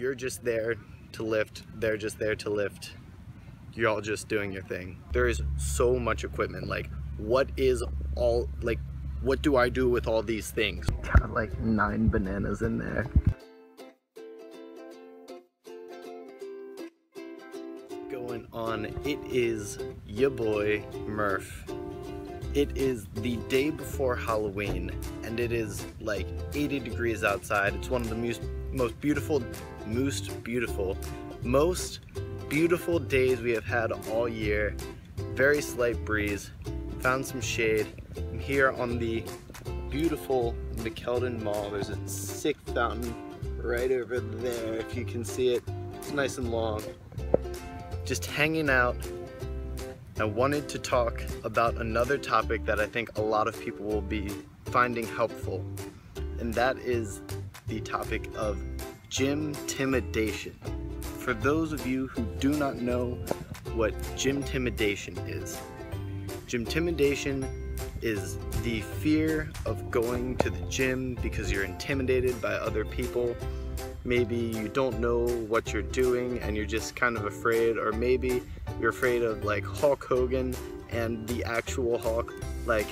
You're just there to lift, they're just there to lift. You're all just doing your thing. There is so much equipment. Like, what do I do with all these things? Got like 9 bananas in there. Going on, it is your boy, Murph. It is the day before Halloween, and it is like 80 degrees outside. It's one of the most beautiful days we have had all year. Very slight breeze, found some shade. I'm here on the beautiful McKeldin Mall. There's a sick fountain right over there, if you can see it. It's nice and long. Just hanging out. I wanted to talk about another topic that I think a lot of people will be finding helpful, and that is the topic of gymtimidation. For those of you who do not know what gymtimidation is, gymtimidation is the fear of going to the gym because you're intimidated by other people. Maybe you don't know what you're doing and you're just kind of afraid, or maybe you're afraid of like Hulk Hogan and the actual Hulk, like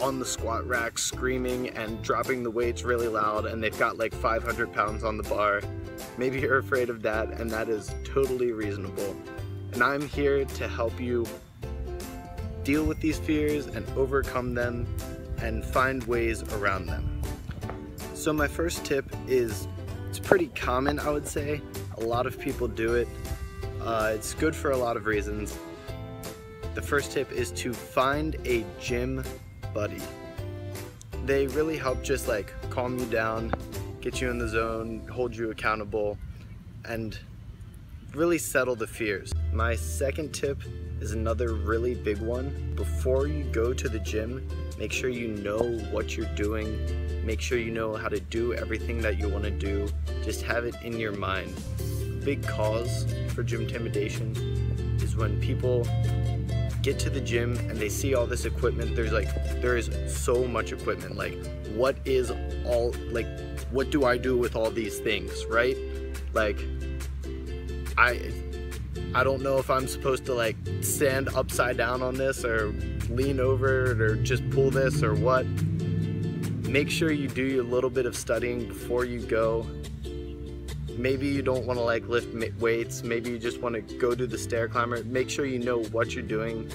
on the squat rack screaming and dropping the weights really loud, and they've got like 500 pounds on the bar. Maybe you're afraid of that, and that is totally reasonable. And I'm here to help you deal with these fears and overcome them and find ways around them. So my first tip is, it's pretty common, I would say. A lot of people do it. It's good for a lot of reasons. The first tip is to find a gym buddy. They really help just like calm you down, get you in the zone, hold you accountable, and really settle the fears. My second tip is another really big one. Before you go to the gym, make sure you know what you're doing. Make sure you know how to do everything that you want to do. Just have it in your mind. A big cause for gymtimidation is when people get to the gym and they see all this equipment. There is so much equipment. Like, what do I do with all these things, right? Like, I don't know if I'm supposed to like stand upside down on this or lean over it or just pull this or what. Make sure you do your little bit of studying before you go. Maybe you don't want to like lift weights, maybe you just want to go do the stair climber. Make sure you know what you're doing,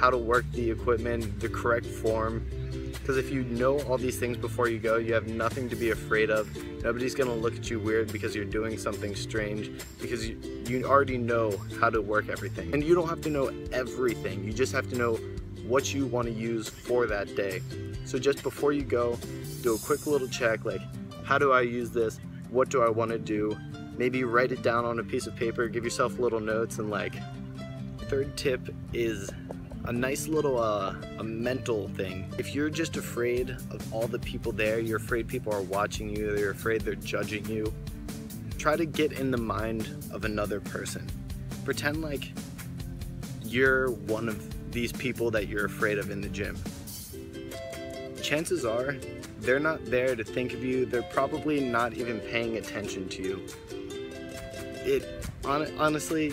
how to work the equipment, the correct form. Because if you know all these things before you go, you have nothing to be afraid of. Nobody's going to look at you weird because you're doing something strange, because you already know how to work everything. And you don't have to know everything. You just have to know what you want to use for that day. So just before you go, do a quick little check, like, how do I use this? What do I want to do? Maybe write it down on a piece of paper, give yourself little notes, and like. Third tip is a nice little a mental thing. If you're just afraid of all the people there, you're afraid people are watching you, they're afraid they're judging you, try to get in the mind of another person. Pretend like you're one of these people that you're afraid of in the gym. Chances are they're not there to think of you, they're probably not even paying attention to you. Honestly,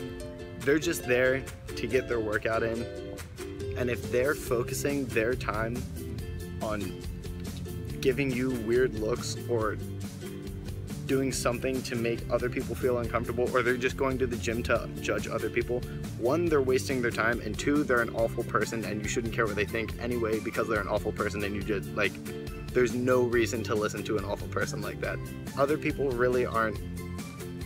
they're just there to get their workout in. And if they're focusing their time on giving you weird looks or doing something to make other people feel uncomfortable, or they're just going to the gym to judge other people, 1, they're wasting their time, and 2, they're an awful person and you shouldn't care what they think anyway because they're an awful person, and you just like, there's no reason to listen to an awful person like that. Other people really aren't,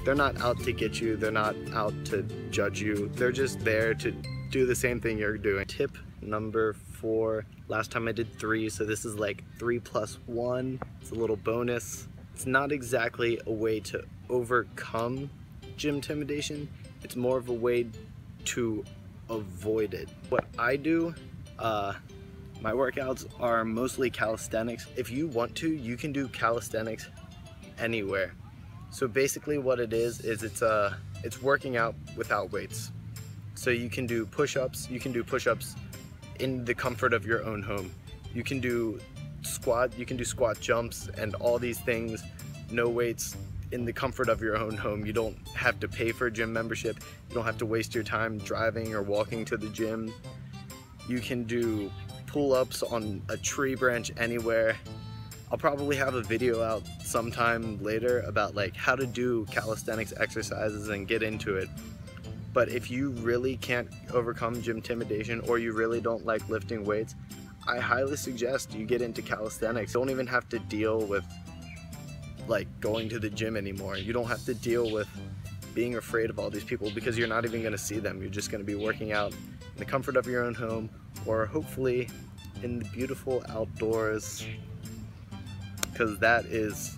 they're not out to get you, they're not out to judge you, they're just there to do the same thing you're doing. Tip number 4. Last time I did 3, so this is like 3 plus 1. It's a little bonus. It's not exactly a way to overcome gymtimidation. It's more of a way to avoid it. What I do, my workouts are mostly calisthenics. If you want to, you can do calisthenics anywhere. So basically what it is it's working out without weights. So you can do push-ups. You can do push-ups in the comfort of your own home. You can do squat jumps and all these things, no weights, in the comfort of your own home. You don't have to pay for a gym membership. You don't have to waste your time driving or walking to the gym. You can do pull-ups on a tree branch anywhere. I'll probably have a video out sometime later about like how to do calisthenics exercises and get into it. But if you really can't overcome gym intimidation or you really don't like lifting weights, I highly suggest you get into calisthenics. You don't even have to deal with like going to the gym anymore. You don't have to deal with being afraid of all these people because you're not even going to see them. You're just going to be working out in the comfort of your own home or hopefully in the beautiful outdoors, because that is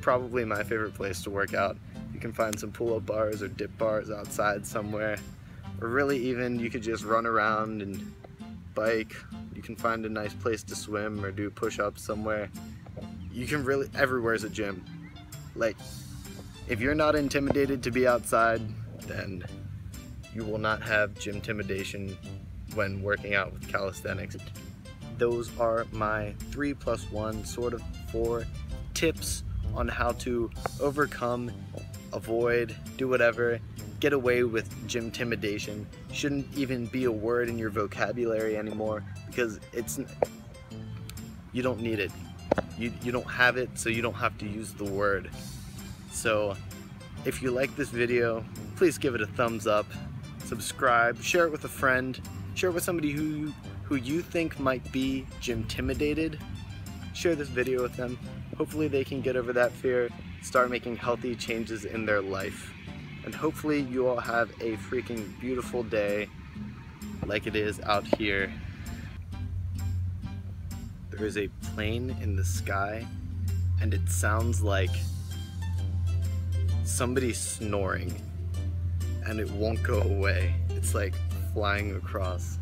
probably my favorite place to work out. You can find some pull-up bars or dip bars outside somewhere, or really even you could just run around and bike. You can find a nice place to swim or do push-ups somewhere. You can really, everywhere's a gym. Like, if you're not intimidated to be outside, then you will not have gym intimidation when working out with calisthenics. Those are my 3+1, sort of 4 tips on how to overcome, avoid, do whatever, get away with gym intimidation. Shouldn't even be a word in your vocabulary anymore because it's, you don't need it. You don't have it, so you don't have to use the word. So if you like this video, please give it a thumbs up, subscribe, share it with a friend, share it with somebody who you think might be gym intimidated. Share this video with them. Hopefully they can get over that fear, start making healthy changes in their life. And hopefully you all have a freaking beautiful day like it is out here. There is a plane in the sky and it sounds like somebody snoring and it won't go away. It's like flying across.